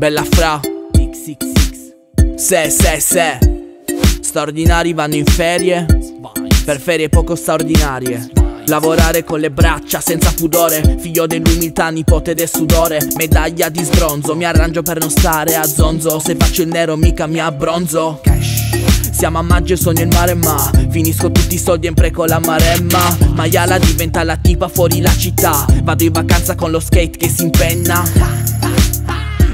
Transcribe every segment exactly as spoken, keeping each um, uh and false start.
Bella fra ics ics ics. Se, se, se. Straordinari vanno in ferie, per ferie poco straordinarie. Lavorare con le braccia senza pudore, figlio dell'umiltà, nipote del sudore. Medaglia di sbronzo, mi arrangio per non stare a zonzo. Se faccio il nero mica mi abbronzo. Siamo a maggio e sogno il mare, ma finisco tutti i soldi e impreco la maremma. Maiala diventa la tipa fuori la città, vado in vacanza con lo skate che si impenna.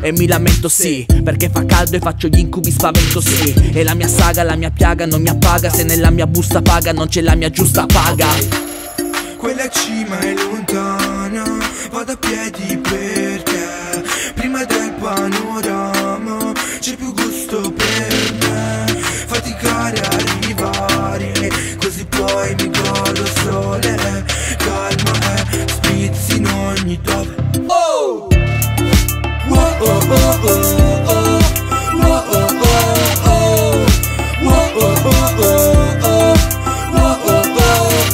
E mi lamento sì, perché fa caldo e faccio gli incubi, spavento sì. E la mia saga, la mia piaga non mi appaga, se nella mia busta paga non c'è la mia giusta paga. Quella cima è lontana, vado a piedi perché prima del panorama c'è più gusto per me. Faticare a arrivare, così poi mi godo il sole. Calma e eh, spizzi in ogni dove. Oh! Oh oh oh oh oh. Oh oh oh oh. Oh oh oh oh. Oh oh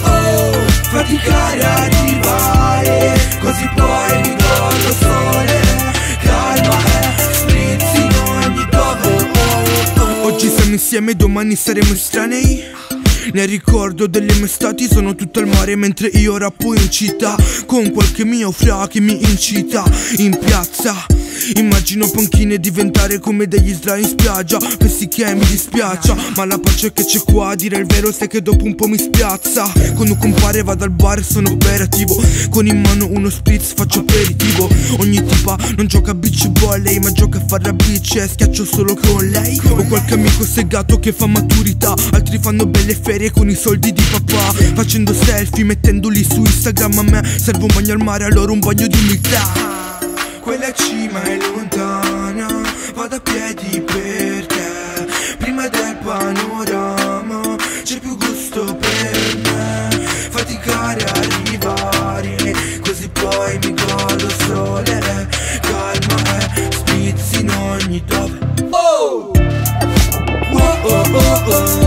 oh. Faticare a arrivare, così poi mi godo il sole. Calma e spizzi in ogni dove. Oggi siamo insieme, domani saremo estranei. Nel ricordo delle mie estati sono tutto al mare mentre io rappo in città, con qualche mio fra che mi incita. In piazza immagino panchine diventare come degli sdra in spiaggia. Pensi che mi dispiaccia, ma la pace che c'è qua a dire il vero sai che dopo un po' mi spiazza. Quando compare vado al bar e sono operativo, con in mano uno spritz faccio aperitivo. Ogni tipa non gioca a beach volley, ma gioca a farla beach e schiaccio solo con lei. Ho qualche amico segato che fa maturità, altri fanno belle ferie con i soldi di papà, facendo selfie mettendoli su Instagram. A me serve un bagno al mare, allora un bagno di umiltà. Quella cima è lontana, vado a piedi perché prima del panorama c'è più gusto per me. Faticare a arrivare, così poi mi godo il sole. Calma e eh, spizzi in ogni dove. Oh! Oh oh oh oh.